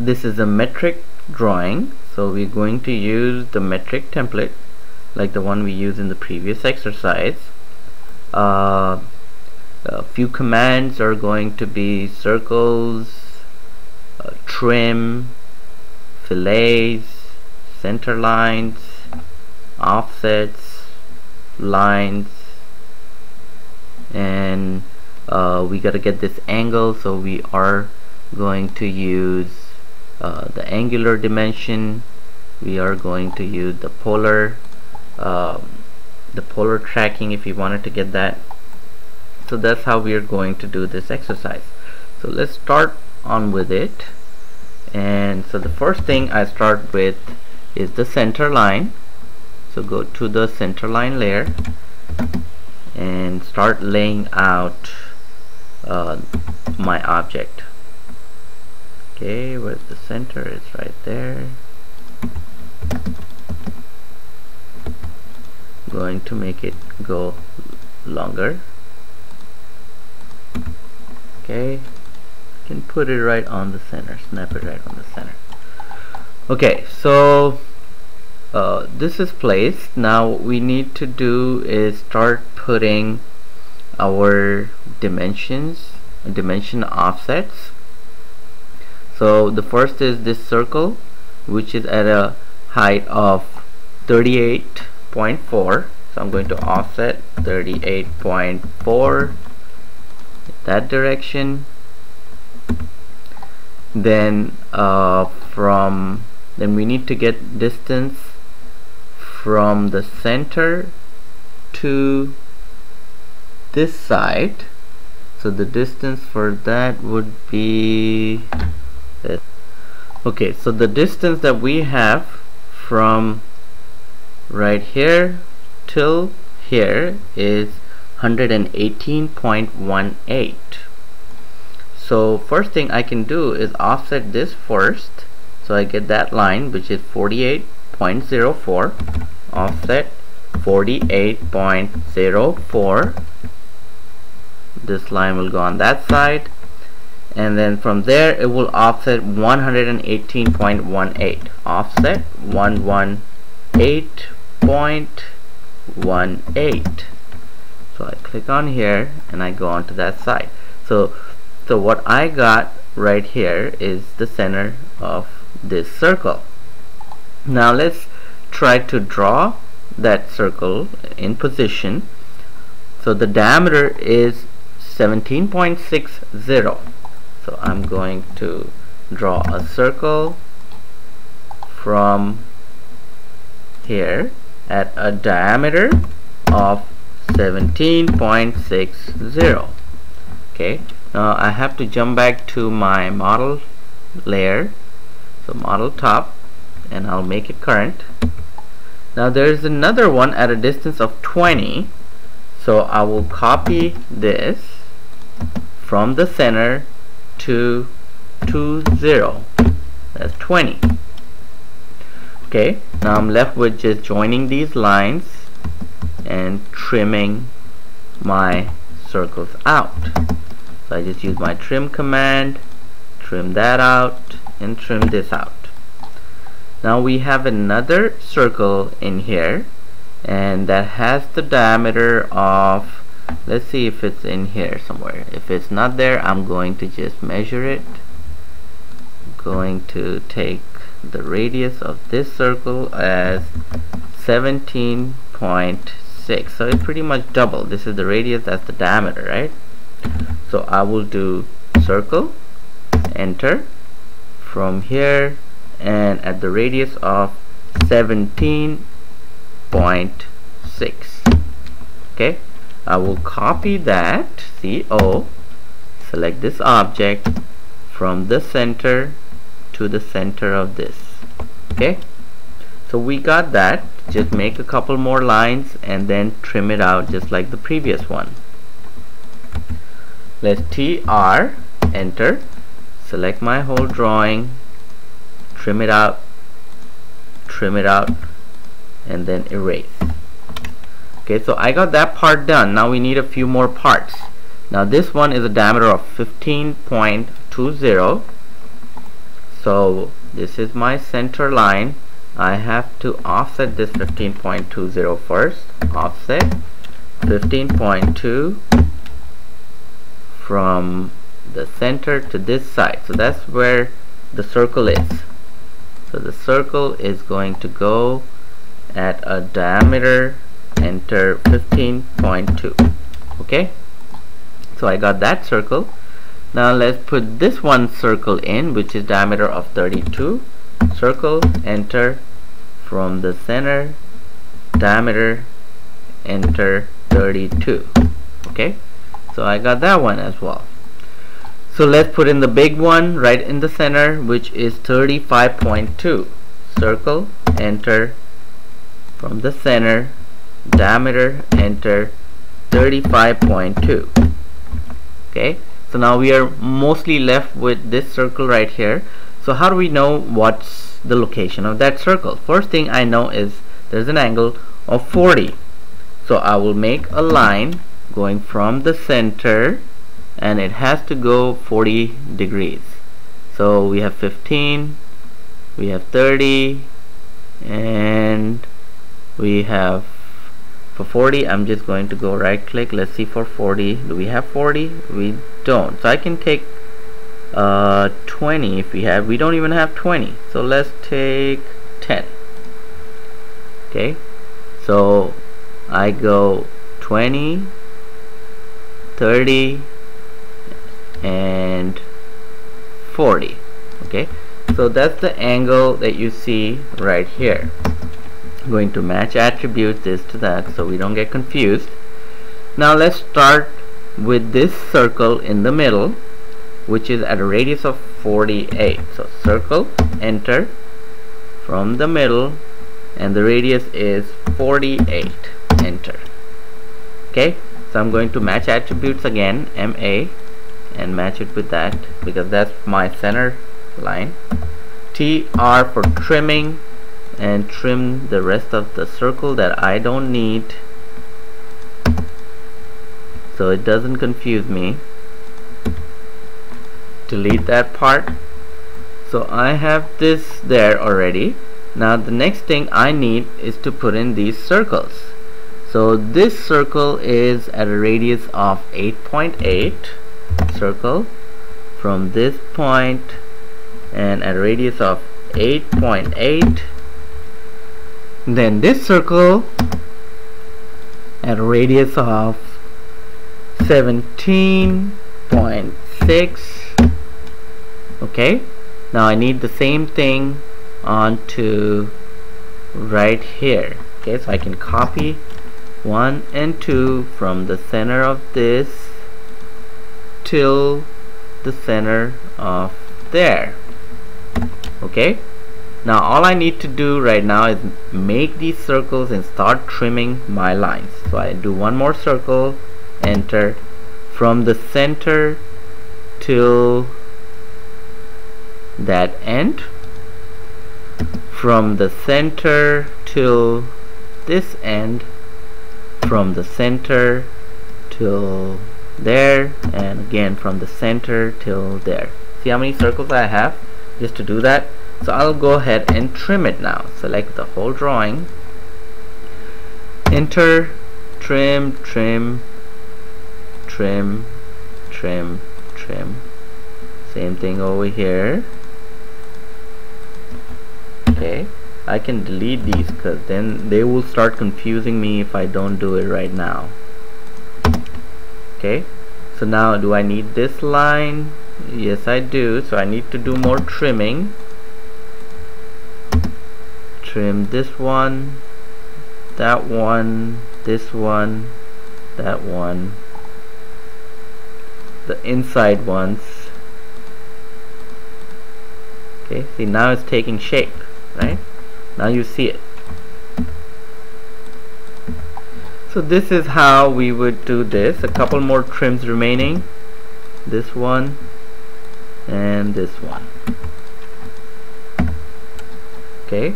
This is a metric drawing, so we're going to use the metric template like the one we used in the previous exercise. A few commands are going to be circles, trim, fillets, center lines, offsets, lines, and we got to get this angle, so we are going to use the angular dimension. We are going to use the polar tracking if you wanted to get that. So that's how we are going to do this exercise. So let's start on with it. And so the first thing I start with is the center line. So go to the center line layer and start laying out my object. Okay, where's the center? It's right there. Going to make it go longer. Okay, you can put it right on the center, snap it right on the center. Okay, so this is placed. Now what we need to do is start putting our dimensions, dimension offsets. So the first is this circle, which is at a height of 38.4, so I'm going to offset 38.4 that direction. Then we need to get distance from the center to this side, so the distance for that would be this. Okay, so the distance that we have from right here till here is 118.18. So first thing I can do is offset this first, so I get that line, which is 48.04, offset 48.04. This line will go on that side, and then from there it will offset 118.18, offset 118.18. So I click on here and I go on to that side. So what I got right here is the center of this circle. Now let's try to draw that circle in position. So the diameter is 17.60. So I'm going to draw a circle from here at a diameter of 17.60. okay, now I have to jump back to my model layer, so model top, and I'll make it current. Now there's another one at a distance of 20, so I will copy this from the center to 20, that's 20. Okay, now I'm left with just joining these lines and trimming my circles out. So I just use my trim command, trim that out, and trim this out. Now we have another circle in here, and that has the diameter of, let's see if it's in here somewhere. If it's not there, I'm going to just measure it. Going to take the radius of this circle as 17.6, so it's pretty much double. This is the radius, that's the diameter, right? So I will do circle, enter from here, and at the radius of 17.6. okay, I will copy that CO, select this object from the center to the center of this. Okay, so we got that. Just make a couple more lines and then trim it out just like the previous one. Let's TR, enter, select my whole drawing, trim it out, trim it out, and then erase. Okay, so I got that part done. Now we need a few more parts. Now this one is a diameter of 15.20, So this is my center line. I have to offset this 15.20 first. Offset 15.2 from the center to this side. So that's where the circle is. So the circle is going to go at a diameter, enter 15.2. Okay, so I got that circle. Now let's put this one circle in, which is diameter of 32. Circle, enter from the center, diameter, enter 32. Okay, so I got that one as well. So let's put in the big one right in the center, which is 35.2. Circle, enter from the center, diameter, enter 35.2. Okay, so now we are mostly left with this circle right here. So how do we know what's the location of that circle? First thing I know is there's an angle of 40. So I will make a line going from the center, and it has to go 40 degrees. So we have 15, we have 30, and we have, for 40 I'm just going to go right click. Let's see, for 40 do we have 40? We don't. So I can take 20 if we have. We don't even have 20, so let's take 10. Okay, so I go 20, 30, and 40. Okay, so that's the angle that you see right here. I'm going to match attributes this to that so we don't get confused. Now let's start with this circle in the middle, which is at a radius of 48. So circle, enter from the middle, and the radius is 48. Enter. Okay, so I'm going to match attributes again, MA, and match it with that because that's my center line. TR for trimming, and trim the rest of the circle that I don't need so it doesn't confuse me. Delete that part. So I have this there already. Now the next thing I need is to put in these circles. So this circle is at a radius of 8.8. Circle from this point, and at a radius of 8.8. Then this circle at a radius of 17.6. Okay, now I need the same thing onto right here. Okay, so I can copy 1 and 2 from the center of this till the center of there. Okay, now all I need to do right now is make these circles and start trimming my lines. So I do one more circle, enter from the center till that end, from the center till this end, from the center till there, and again from the center till there. See how many circles I have just to do that. So I'll go ahead and trim it now. Select the whole drawing, enter, trim, trim, trim, trim, trim. Same thing over here. Okay, I can delete these because then they will start confusing me if I don't do it right now. Okay, so now do I need this line? Yes, I do. So I need to do more trimming. Trim this one, that one, this one, that one, the inside ones. Okay, see, now it's taking shape, right? Now you see it. So this is how we would do this. A couple more trims remaining. This one and this one. Okay,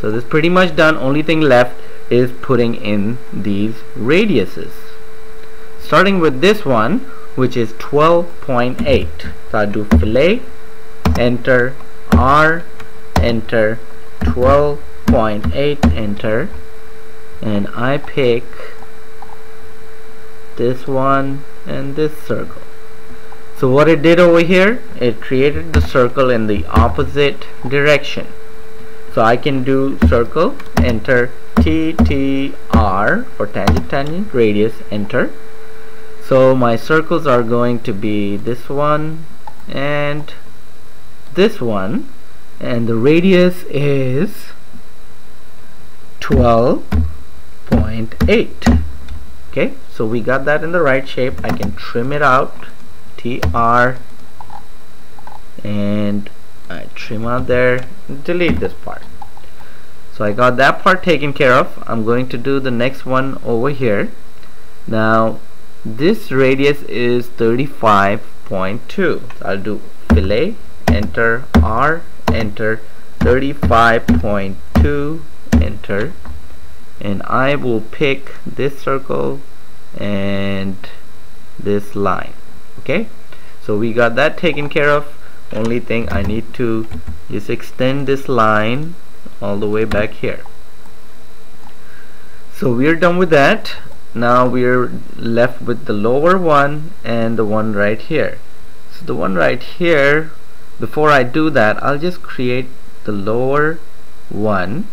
so this is pretty much done. Only thing left is putting in these radiuses. Starting with this one, which is 12.8. So I do fillet, enter, R, enter 12.8, enter, and I pick this one and this circle. So what it did over here, it created the circle in the opposite direction. So I can do circle, enter TTR for tangent tangent radius, enter. So my circles are going to be this one and this one, and the radius is 12.8. okay, so we got that in the right shape. I can trim it out, TR, and I trim out there and delete this part. So I got that part taken care of. I'm going to do the next one over here. Now this radius is 35.2. I'll do fillet, enter R, enter 35.2, enter, and I will pick this circle and this line. Okay, so we got that taken care of. Only thing I need to just extend this line all the way back here. So we're done with that. Now we're left with the lower one and the one right here. So the one right here, before I do that, I'll just create the lower one,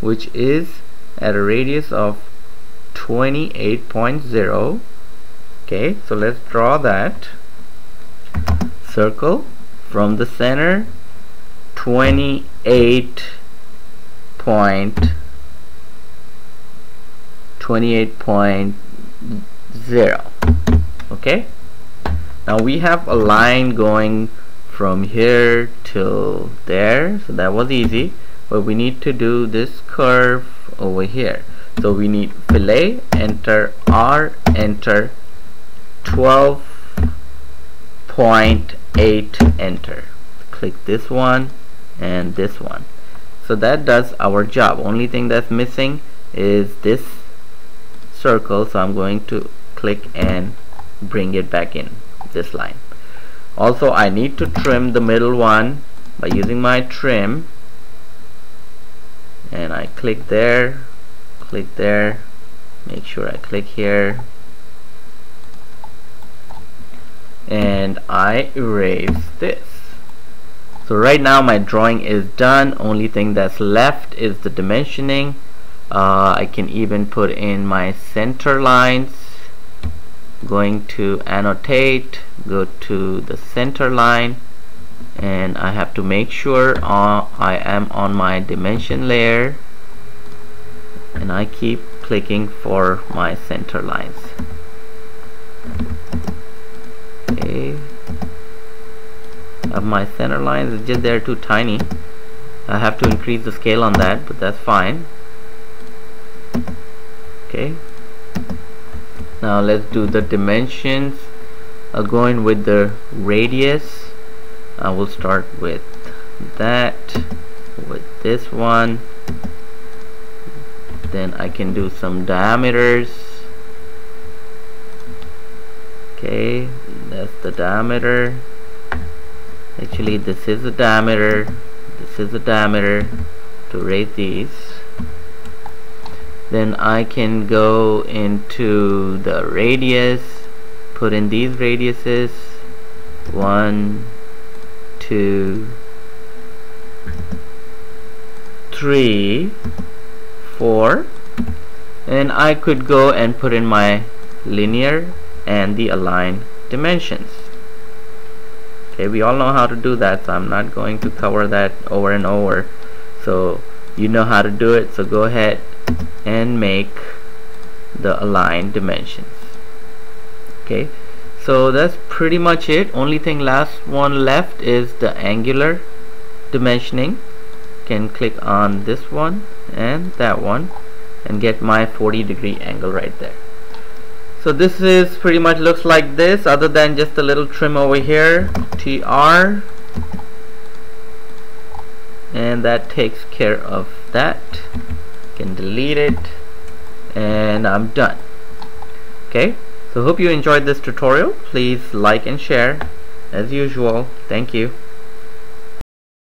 which is at a radius of 28.0. okay, so let's draw that circle from the center, 28.0. okay, now we have a line going from here till there, so that was easy, but we need to do this curve over here. So we need fillet, enter R, enter 12.8, enter, click this one and this one. So that does our job. Only thing that's missing is this circle, so I'm going to click and bring it back in this line. Also I need to trim the middle one by using my trim, and I click there, click there, make sure I click here, and I erase this. So right now my drawing is done. Only thing that's left is the dimensioning. I can even put in my center lines. Going to annotate, go to the center line, and I have to make sure I am on my dimension layer, and I keep clicking for my center lines. Okay, my center lines is just they're too tiny. I have to increase the scale on that, but that's fine. Okay, now let's do the dimensions. I'll go in with the radius. I will start with that, with this one, then I can do some diameters. Okay, that's the diameter. Actually this is a diameter, this is a diameter, to raise these. Then I can go into the radius, put in these radiuses, 1, 2, 3, 4, and I could go and put in my linear and the align dimensions. Okay, we all know how to do that, so I'm not going to cover that over and over. So you know how to do it, so go ahead and make the align dimensions. Okay, so that's pretty much it. Only thing last one left is the angular dimensioning. Can click on this one and that one and get my 40-degree angle right there. So this is pretty much looks like this, other than just a little trim over here, TR, and that takes care of that. Can delete it, and I'm done. Okay, so hope you enjoyed this tutorial. Please like and share as usual. Thank you.